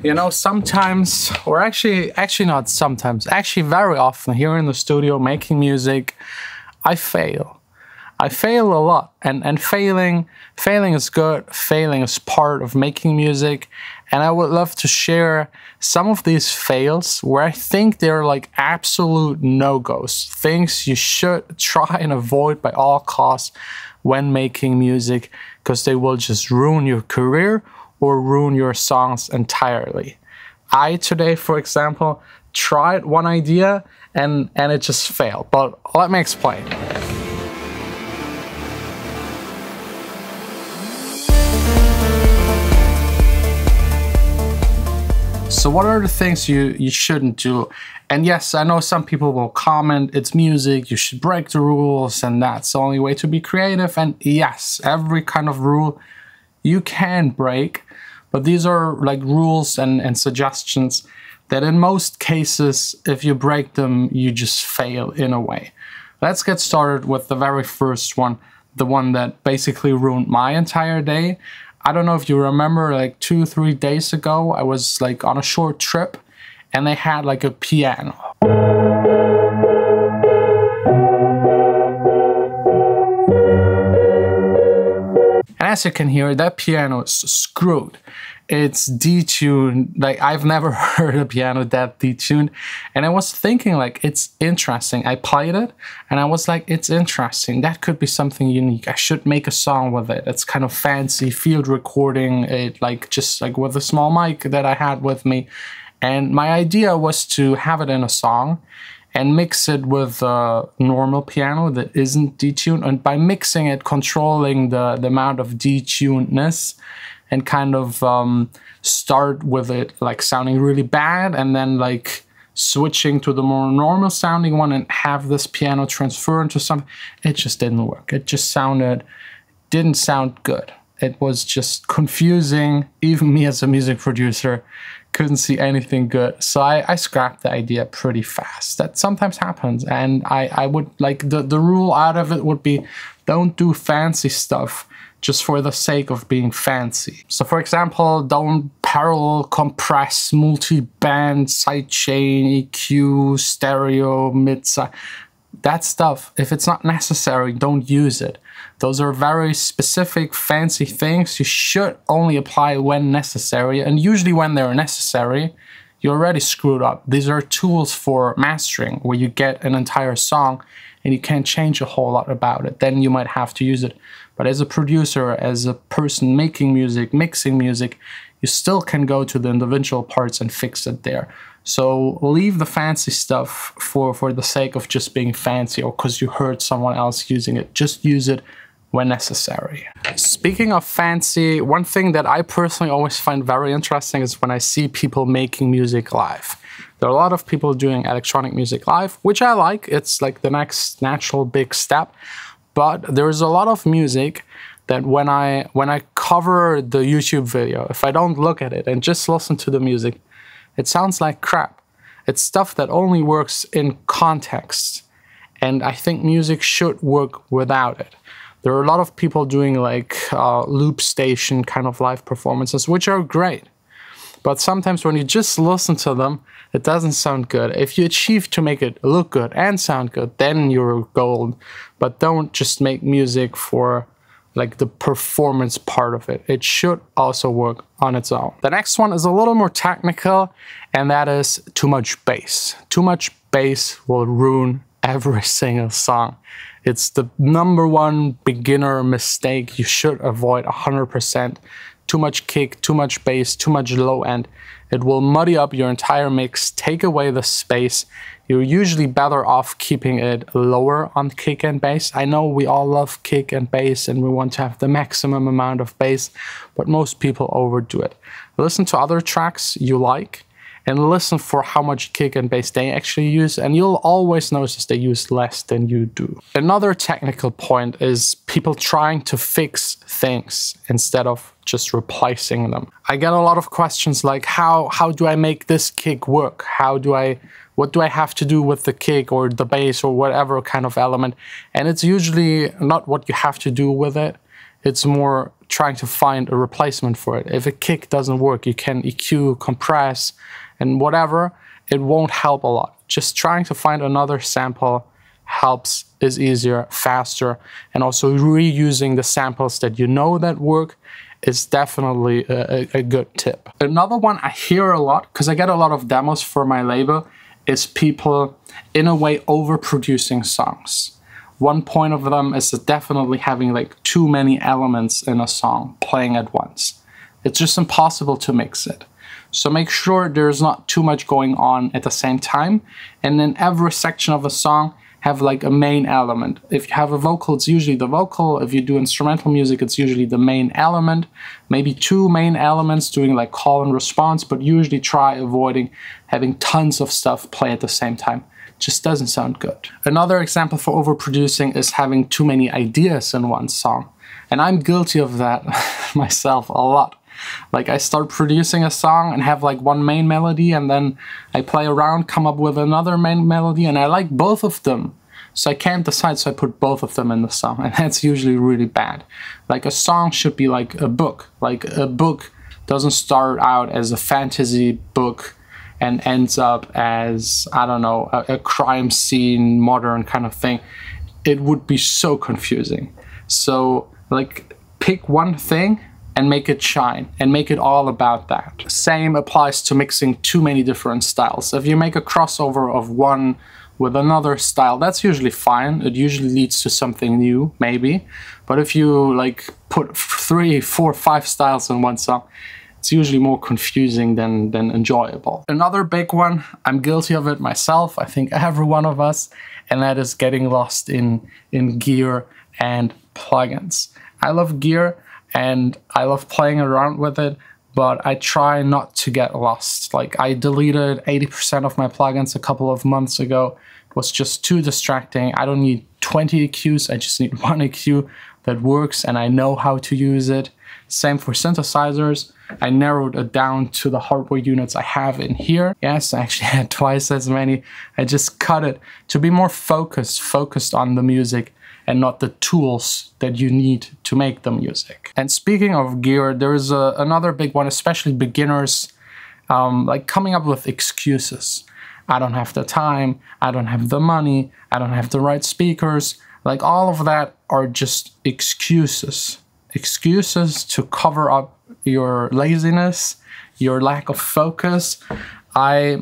You know, sometimes, or actually not sometimes, actually very often here in the studio making music, I fail. I fail a lot, and failing is good, failing is part of making music, and I would love to share some of these fails where I think they're like absolute no-goes, things you should try and avoid by all costs when making music, because they will just ruin your career or ruin your songs entirely. I today, for example, tried one idea and it just failed, but let me explain. So what are the things you shouldn't do? And yes, I know some people will comment, it's music, you should break the rules, and that's the only way to be creative. And yes, every kind of rule you can break, but these are like rules and suggestions that in most cases, if you break them, you just fail in a way. Let's get started with the very first one, the one that basically ruined my entire day. I don't know if you remember, like 2-3 days ago, I was like on a short trip and they had like a piano. And as you can hear, that piano is screwed. It's detuned, like I've never heard a piano that detuned. And I was thinking like, it's interesting. I played it and I was like, it's interesting. That could be something unique. I should make a song with it. It's kind of fancy field recording it, like just like with a small mic that I had with me. And my idea was to have it in a song and mix it with a normal piano that isn't detuned. And by mixing it, controlling the amount of detunedness, and kind of start with it like sounding really bad and then like switching to the more normal sounding one and have this piano transfer into something. It just didn't work. It just didn't sound good. It was just confusing. Even me as a music producer couldn't see anything good. So I scrapped the idea pretty fast. That sometimes happens. And I would like, the rule out of it would be, don't do fancy stuff just for the sake of being fancy. So for example, don't parallel compress, multi-band, sidechain, EQ, stereo, mid-side. That stuff, if it's not necessary, don't use it. Those are very specific, fancy things you should only apply when necessary, and usually when they're necessary, you're already screwed up. These are tools for mastering, where you get an entire song and you can't change a whole lot about it. Then you might have to use it. But as a producer, as a person making music, mixing music, you still can go to the individual parts and fix it there. So leave the fancy stuff for the sake of just being fancy or because you heard someone else using it. Just use it when necessary. Speaking of fancy, one thing that I personally always find very interesting is when I see people making music live. There are a lot of people doing electronic music live, which I like. It's like the next natural big step. But there is a lot of music that when I cover the YouTube video, if I don't look at it and just listen to the music, it sounds like crap. It's stuff that only works in context. And I think music should work without it. There are a lot of people doing like loop station kind of live performances, which are great. But sometimes when you just listen to them, it doesn't sound good. If you achieve to make it look good and sound good, then you're gold. But don't just make music for like the performance part of it. It should also work on its own. The next one is a little more technical, and that is too much bass. Too much bass will ruin every single song. It's the #1 beginner mistake you should avoid 100%. Too much kick, too much bass, too much low end. It will muddy up your entire mix, take away the space. You're usually better off keeping it lower on kick and bass. I know we all love kick and bass and we want to have the maximum amount of bass, but most people overdo it. Listen to other tracks you like and listen for how much kick and bass they actually use, and you'll always notice they use less than you do. Another technical point is people trying to fix things instead of just replacing them. I get a lot of questions like, how do I make this kick work? What do I have to do with the kick or the bass or whatever kind of element? And it's usually not what you have to do with it. It's more trying to find a replacement for it. If a kick doesn't work, you can EQ, compress, and whatever. It won't help a lot. Just trying to find another sample helps, is easier, faster, and also reusing the samples that you know that work is definitely a good tip. Another one I hear a lot, because I get a lot of demos for my label, is people in a way overproducing songs. One point of them is definitely having like too many elements in a song playing at once. It's just impossible to mix it. So make sure there's not too much going on at the same time. And then every section of a song have like a main element. If you have a vocal, it's usually the vocal. If you do instrumental music, it's usually the main element. Maybe two main elements doing like call and response, but usually try avoiding having tons of stuff play at the same time. Just doesn't sound good. Another example for overproducing is having too many ideas in one song. And I'm guilty of that myself a lot. Like I start producing a song and have like one main melody, and then I play around, come up with another main melody, and I like both of them. So I can't decide, so I put both of them in the song, and that's usually really bad. Like a song should be like a book. Like a book doesn't start out as a fantasy book and ends up as, I don't know, a crime scene, modern kind of thing. It would be so confusing. So like pick one thing and make it shine, and make it all about that. Same applies to mixing too many different styles. If you make a crossover of one with another style, that's usually fine. It usually leads to something new, maybe. But if you like put 3, 4, 5 styles in one song, it's usually more confusing than enjoyable. Another big one, I'm guilty of it myself, I think every one of us, and that is getting lost in gear and plugins. I love gear, and I love playing around with it, but I try not to get lost. Like I deleted 80% of my plugins a couple of months ago. It was just too distracting. I don't need 20 EQs, I just need one EQ that works and I know how to use it. Same for synthesizers. I narrowed it down to the hardware units I have in here. Yes, I actually had twice as many. I just cut it to be more focused on the music and not the tools that you need to make the music. And speaking of gear, there is another big one, especially beginners, like coming up with excuses. I don't have the time, I don't have the money, I don't have the right speakers. Like all of that are just excuses. Excuses to cover up your laziness, your lack of focus. I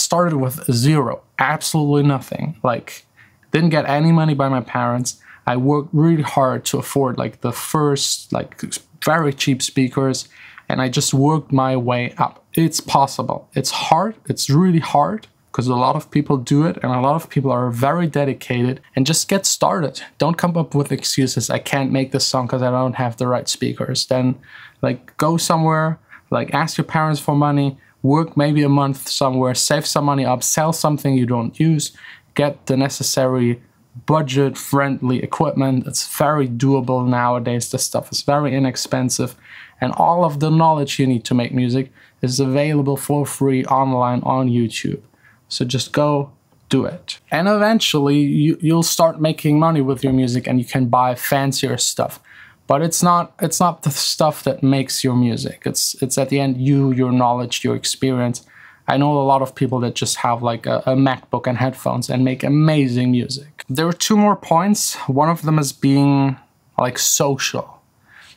started with zero, absolutely nothing. Like, didn't get any money by my parents. I worked really hard to afford like the first like very cheap speakers, and I just worked my way up. It's possible. It's hard. It's really hard because a lot of people do it and a lot of people are very dedicated, and just get started. Don't come up with excuses. I can't make this song because I don't have the right speakers. Then like go somewhere, like ask your parents for money, work maybe a month somewhere, save some money up, sell something you don't use, get the necessary budget-friendly equipment. It's very doable nowadays. This stuff is very inexpensive, and all of the knowledge you need to make music is available for free online on YouTube. So just go do it. And eventually you'll start making money with your music and you can buy fancier stuff. But it's not the stuff that makes your music. It's at the end you, your knowledge, your experience. I know a lot of people that just have like a MacBook and headphones and make amazing music. There are two more points. One of them is being like social.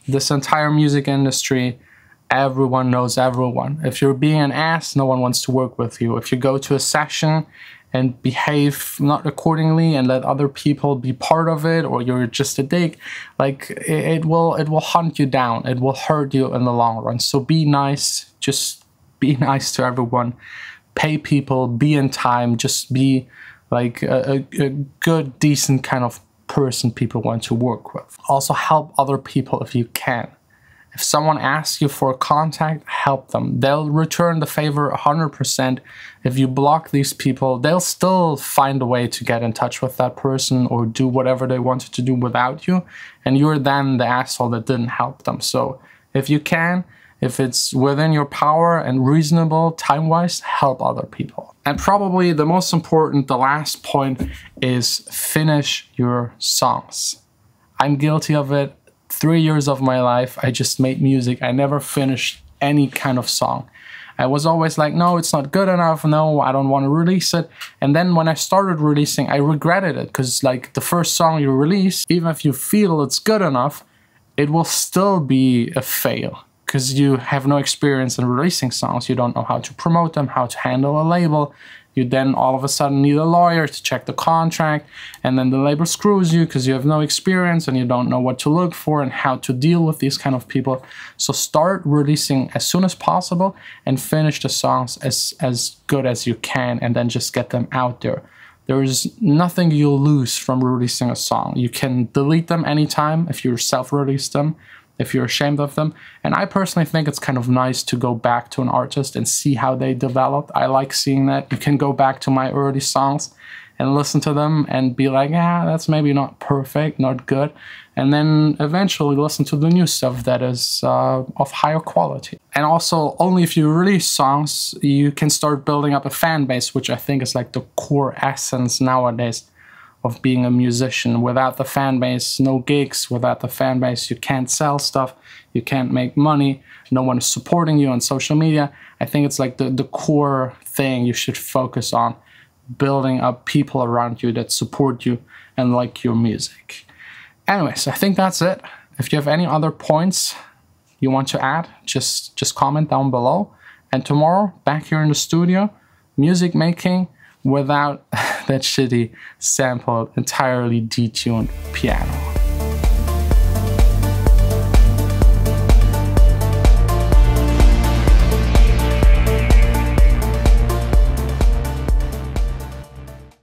This entire music industry, everyone knows everyone. If you're being an ass, no one wants to work with you. If you go to a session and behave not accordingly and let other people be part of it, or you're just a dick, like it will hunt you down. It will hurt you in the long run. So be nice. Just be nice to everyone, pay people, be in time, just be like a good, decent kind of person people want to work with. Also help other people if you can. If someone asks you for a contact, help them. They'll return the favor 100%. If you block these people, they'll still find a way to get in touch with that person or do whatever they wanted to do without you. And you're then the asshole that didn't help them. So if you can, if it's within your power and reasonable time-wise, help other people. And probably the most important, the last point, is finish your songs. I'm guilty of it. 3 years of my life, I just made music. I never finished any kind of song. I was always like, no, it's not good enough. No, I don't want to release it. And then when I started releasing, I regretted it, because like the first song you release, even if you feel it's good enough, it will still be a fail because you have no experience in releasing songs. You don't know how to promote them, how to handle a label. You then all of a sudden need a lawyer to check the contract, and then the label screws you because you have no experience and you don't know what to look for and how to deal with these kind of people. So start releasing as soon as possible and finish the songs as good as you can, and then just get them out there. There is nothing you'll lose from releasing a song. You can delete them anytime if you self-release them, if you're ashamed of them. And I personally think it's kind of nice to go back to an artist and see how they developed. I like seeing that. You can go back to my early songs and listen to them and be like, yeah, that's maybe not perfect, not good. And then eventually listen to the new stuff that is of higher quality. And also, only if you release songs, you can start building up a fan base, which I think is like the core essence nowadays of being a musician. Without the fan base, no gigs. Without the fan base, you can't sell stuff, you can't make money, no one is supporting you on social media. I think it's like the core thing you should focus on, building up people around you that support you and like your music. Anyways, I think that's it. If you have any other points you want to add, just comment down below. And tomorrow, back here in the studio, music making without that shitty sampled, entirely detuned piano.